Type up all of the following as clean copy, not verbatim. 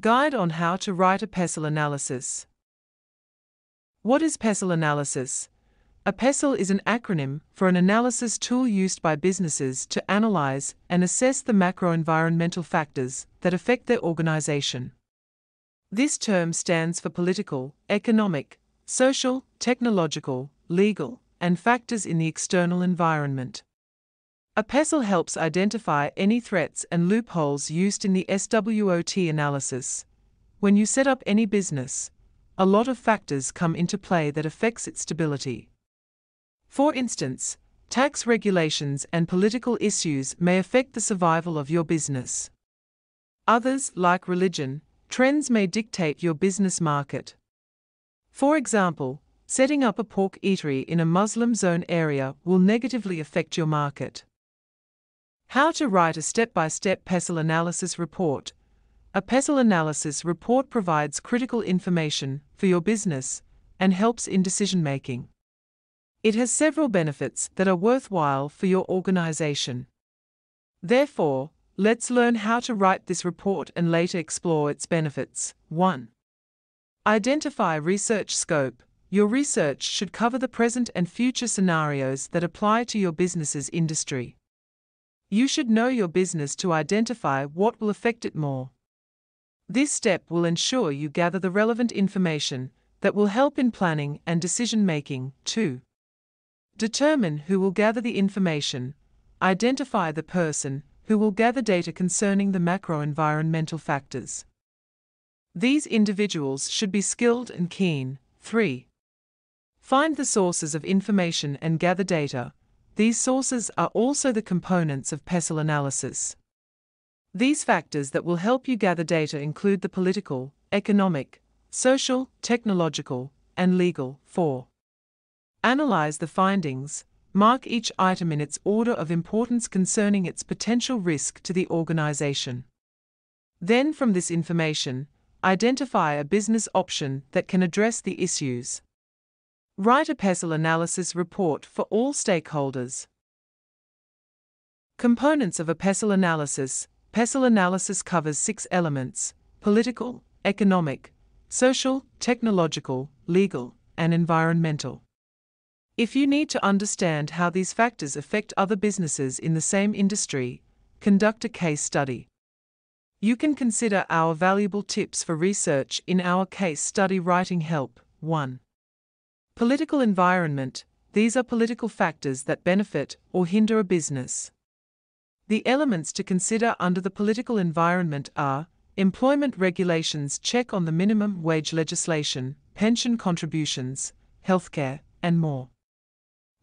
Guide on how to write a PESEL analysis. What is PESEL analysis? A PESEL is an acronym for an analysis tool used by businesses to analyze and assess the macro-environmental factors that affect their organization. This term stands for political, economic, social, technological, legal, and factors in the external environment. A PESEL helps identify any threats and loopholes used in the SWOT analysis. When you set up any business, a lot of factors come into play that affects its stability. For instance, tax regulations and political issues may affect the survival of your business. Others, like religion, trends may dictate your business market. For example, setting up a pork eatery in a Muslim zone area will negatively affect your market. How to write a step-by-step PESEL analysis report. A PESEL analysis report provides critical information for your business and helps in decision-making. It has several benefits that are worthwhile for your organization. Therefore, let's learn how to write this report and later explore its benefits. 1. Identify research scope. Your research should cover the present and future scenarios that apply to your business's industry. You should know your business to identify what will affect it more. This step will ensure you gather the relevant information that will help in planning and decision-making. 2. Determine who will gather the information. Identify the person who will gather data concerning the macro-environmental factors. These individuals should be skilled and keen. 3. Find the sources of information and gather data. These sources are also the components of PESEL analysis. These factors that will help you gather data include the political, economic, social, technological, and legal. 4. Analyze the findings. Mark each item in its order of importance concerning its potential risk to the organization. Then from this information, identify a business option that can address the issues. Write a PESEL analysis report for all stakeholders. Components of a PESEL analysis. PESEL analysis covers 6 elements: political, economic, social, technological, legal, and environmental. If you need to understand how these factors affect other businesses in the same industry, conduct a case study. You can consider our valuable tips for research in our case study writing help. 1. Political environment. These are political factors that benefit or hinder a business. The elements to consider under the political environment are employment regulations, check on the minimum wage legislation, pension contributions, healthcare, and more.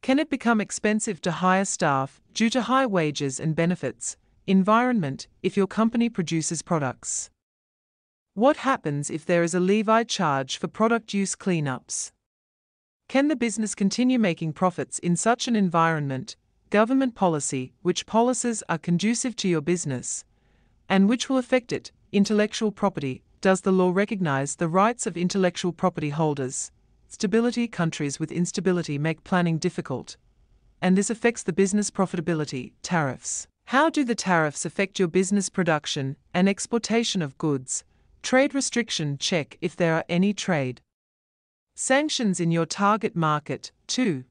Can it become expensive to hire staff due to high wages and benefits? Environment, if your company produces products. What happens if there is a levy charge for product use cleanups? Can the business continue making profits in such an environment? Government policy, which policies are conducive to your business and which will affect it? Intellectual property, does the law recognize the rights of intellectual property holders? Stability, countries with instability make planning difficult, and this affects the business profitability. Tariffs, how do the tariffs affect your business production and exportation of goods? Trade restriction, check if there are any trade sanctions in your target market. 2.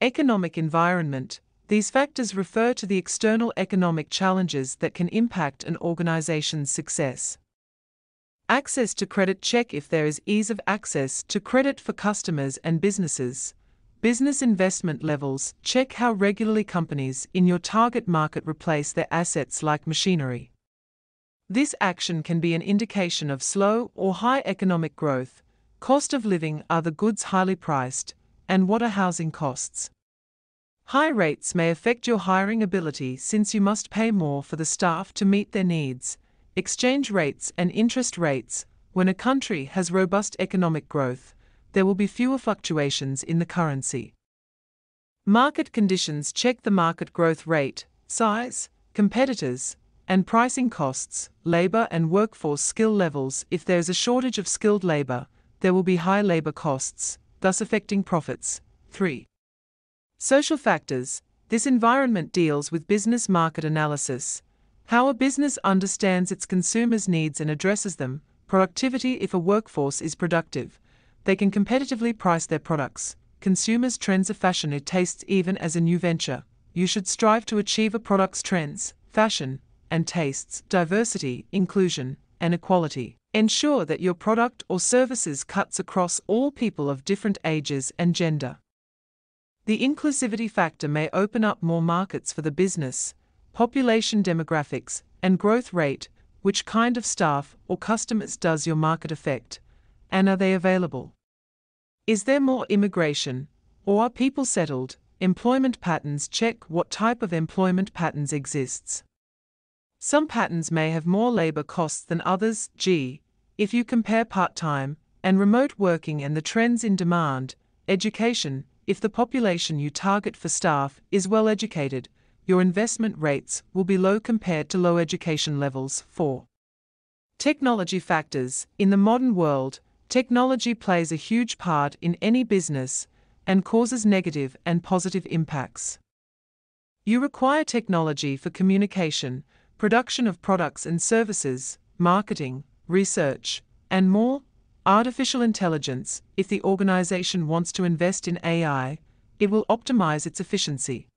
Economic environment. These factors refer to the external economic challenges that can impact an organization's success. Access to credit, check if there is ease of access to credit for customers and businesses. Business investment levels, check how regularly companies in your target market replace their assets like machinery. This action can be an indication of slow or high economic growth. Cost of living, are the goods highly priced, and what are housing costs? High rates may affect your hiring ability since you must pay more for the staff to meet their needs. Exchange rates and interest rates, when a country has robust economic growth, there will be fewer fluctuations in the currency. Market conditions, check the market growth rate, size, competitors, and pricing costs, labor and workforce skill levels. If there is a shortage of skilled labor, there will be high labor costs, thus affecting profits. 3. Social factors. This environment deals with business market analysis. How a business understands its consumers' needs and addresses them. Productivity. If a workforce is productive, they can competitively price their products. Consumers' trends of fashion and tastes. Even as a new venture, you should strive to achieve a product's trends, fashion, and tastes, diversity, inclusion, and equality. Ensure that your product or services cuts across all people of different ages and gender. The inclusivity factor may open up more markets for the business, population demographics, and growth rate. Which kind of staff or customers does your market affect, and are they available? Is there more immigration, or are people settled? Employment patterns. Check what type of employment patterns exists. Some patterns may have more labor costs than others. G. If you compare part-time and remote working and the trends in demand. Education. If the population you target for staff is well educated, your investment rates will be low compared to low education levels. 4. Technology factors. In the modern world, technology plays a huge part in any business and causes negative and positive impacts. You require technology for communication, production of products and services, marketing, research, and more. Artificial intelligence. If the organization wants to invest in AI, it will optimize its efficiency.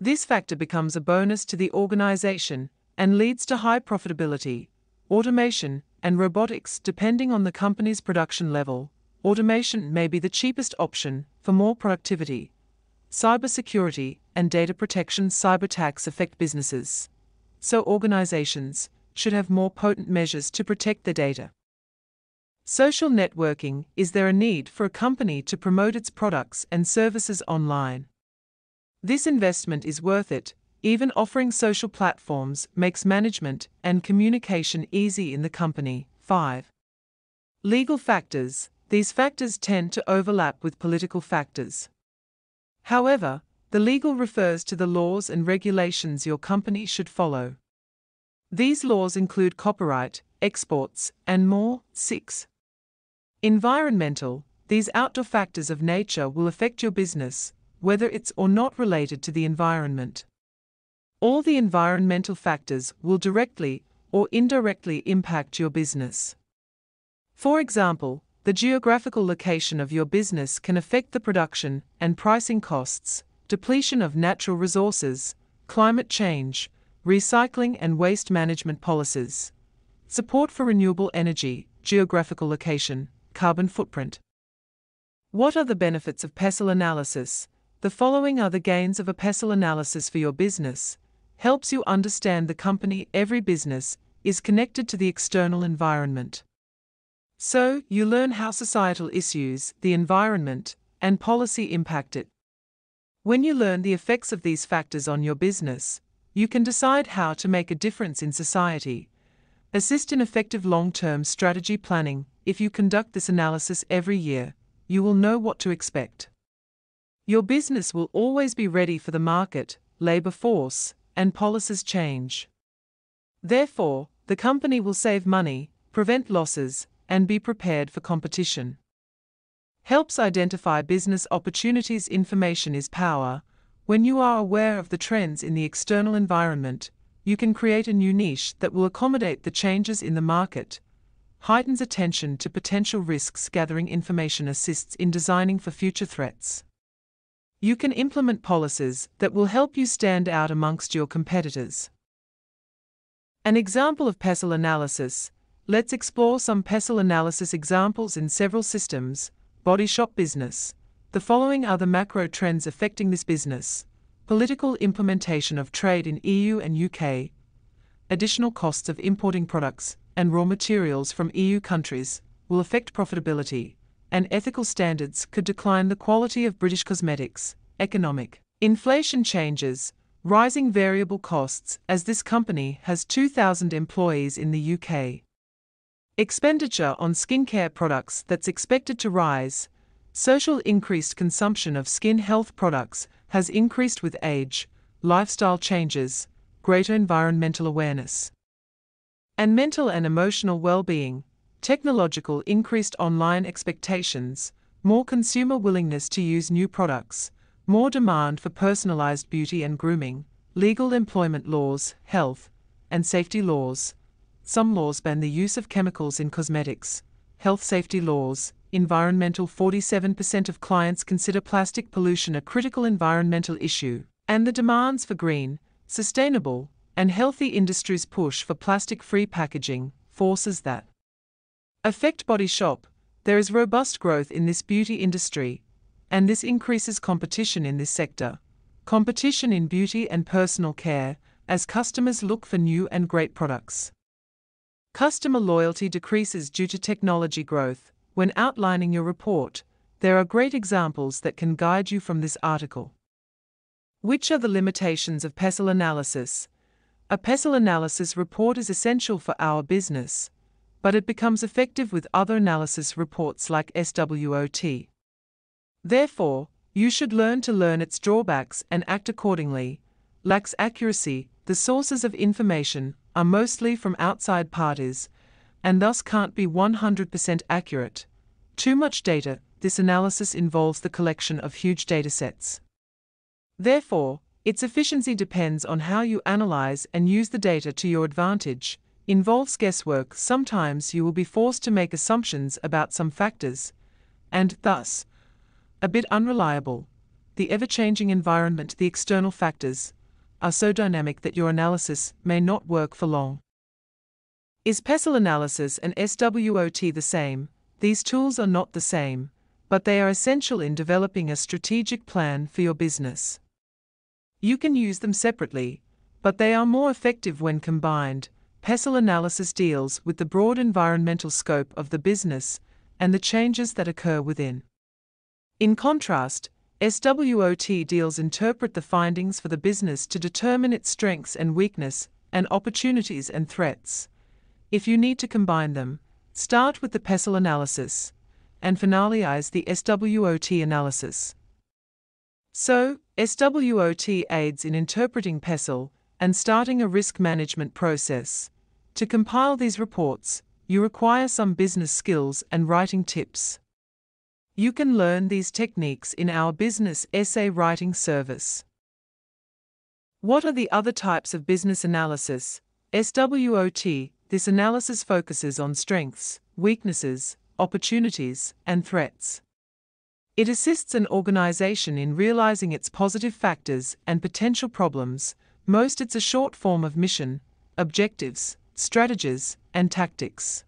This factor becomes a bonus to the organization and leads to high profitability. Automation and robotics. Depending on the company's production level, automation may be the cheapest option for more productivity. Cybersecurity and data protection. Cyberattacks affect businesses, so organizations should have more potent measures to protect their data. Social networking. Is there a need for a company to promote its products and services online? This investment is worth it. Even offering social platforms makes management and communication easy in the company. 5. Legal factors. These factors tend to overlap with political factors. However, the legal refers to the laws and regulations your company should follow. These laws include copyright, exports, and more. 6. Environmental. These outdoor factors of nature will affect your business, whether it's or not related to the environment. All the environmental factors will directly or indirectly impact your business. For example, the geographical location of your business can affect the production and pricing costs, depletion of natural resources, climate change, recycling and waste management policies, support for renewable energy, geographical location, carbon footprint. What are the benefits of PESL analysis? The following are the gains of a PESL analysis for your business. Helps you understand the company. Every business is connected to the external environment. So, you learn how societal issues, the environment, and policy impact it. When you learn the effects of these factors on your business, you can decide how to make a difference in society. Assist in effective long-term strategy planning. If you conduct this analysis every year, you will know what to expect. Your business will always be ready for the market, labor force, and policies change. Therefore, the company will save money, prevent losses, and be prepared for competition. Helps identify business opportunities. Information is power. When you are aware of the trends in the external environment, you can create a new niche that will accommodate the changes in the market. Heightens attention to potential risks. Gathering information assists in designing for future threats. You can implement policies that will help you stand out amongst your competitors. An example of PESL analysis. Let's explore some PESL analysis examples in several systems. Body shop business. The following are the macro trends affecting this business. Political implementation of trade in EU and UK. Additional costs of importing products and raw materials from EU countries will affect profitability, and ethical standards could decline the quality of British cosmetics. Economic. Inflation changes. Rising variable costs, as this company has 2,000 employees in the UK. Expenditure on skincare products that's expected to rise. Social increased consumption of skin health products has increased with age, lifestyle changes, greater environmental awareness, and mental and emotional well-being. Technological increased online expectations, more consumer willingness to use new products, more demand for personalized beauty and grooming. Legal employment laws. Health and safety laws. Some laws ban the use of chemicals in cosmetics. Health safety laws, environmental. 47% of clients consider plastic pollution a critical environmental issue, and the demands for green, sustainable, and healthy industries push for plastic-free packaging, forces that affect Body Shop. There is robust growth in this beauty industry, and this increases competition in this sector. Competition in beauty and personal care, as customers look for new and great products. Customer loyalty decreases due to technology growth. When outlining your report, there are great examples that can guide you from this article. Which are the limitations of PESEL analysis? A PESEL analysis report is essential for our business, but it becomes effective with other analysis reports like SWOT. Therefore, you should learn its drawbacks and act accordingly. Lacks accuracy. The sources of information are mostly from outside parties, and thus can't be 100% accurate. Too much data. This analysis involves the collection of huge datasets. Therefore, its efficiency depends on how you analyze and use the data to your advantage. Involves guesswork. Sometimes you will be forced to make assumptions about some factors, and thus, a bit unreliable. The ever-changing environment. The external factors are so dynamic that your analysis may not work for long. Is PESEL analysis and SWOT the same? These tools are not the same, but they are essential in developing a strategic plan for your business. You can use them separately, but they are more effective when combined. PESEL analysis deals with the broad environmental scope of the business and the changes that occur within. In contrast, SWOT deals interpret the findings for the business to determine its strengths and weakness, and opportunities and threats. If you need to combine them, start with the PESEL analysis, and finalize the SWOT analysis. So, SWOT aids in interpreting PESEL and starting a risk management process. To compile these reports, you require some business skills and writing tips. You can learn these techniques in our business essay writing service. What are the other types of business analysis? SWOT. This analysis focuses on strengths, weaknesses, opportunities, and threats. It assists an organization in realizing its positive factors and potential problems. Most it's a short form of mission, objectives, strategies, and tactics.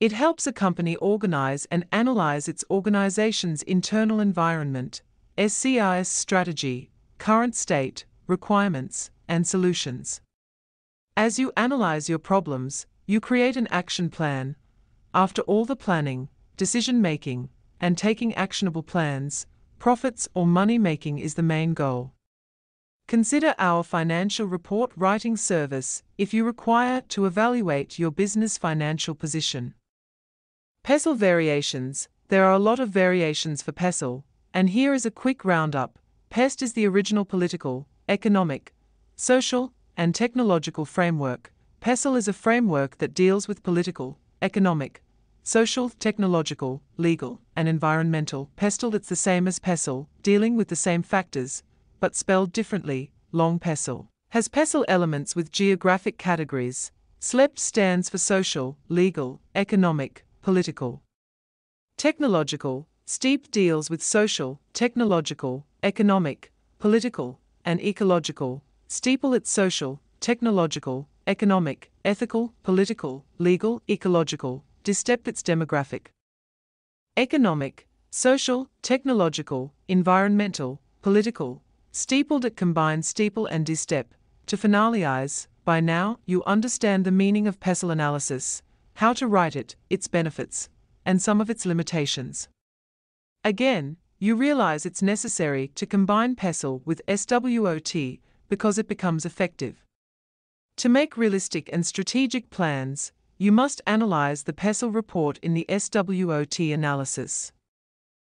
It helps a company organize and analyze its organization's internal environment, SCIS strategy, current state, requirements, and solutions. As you analyze your problems, you create an action plan. After all the planning, decision-making, and taking actionable plans, profits or money-making is the main goal. Consider our financial report writing service if you require to evaluate your business financial position. PESEL variations. There are a lot of variations for PESEL, and here is a quick roundup. PEST is the original political, economic, social, and technological framework. PESEL is a framework that deals with political, economic, social, technological, legal, and environmental. PESTEL. It's the same as PESEL, dealing with the same factors, but spelled differently. Long PESEL has PESEL elements with geographic categories. SLEPT stands for social, legal, economic, political. Technological. STEEP deals with social, technological, economic, political, and ecological. Steeple. It's social, technological, economic, ethical, political, legal, ecological. DESTEP. It's demographic, economic, social, technological, environmental, political. Steepled. It combines steeple and DESTEP. To finalize, by now you understand the meaning of PESEL analysis, how to write it, its benefits, and some of its limitations. Again, you realize it's necessary to combine PESEL with SWOT because it becomes effective. To make realistic and strategic plans, you must analyze the PESEL report in the SWOT analysis.